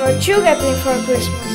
What you get me for Christmas?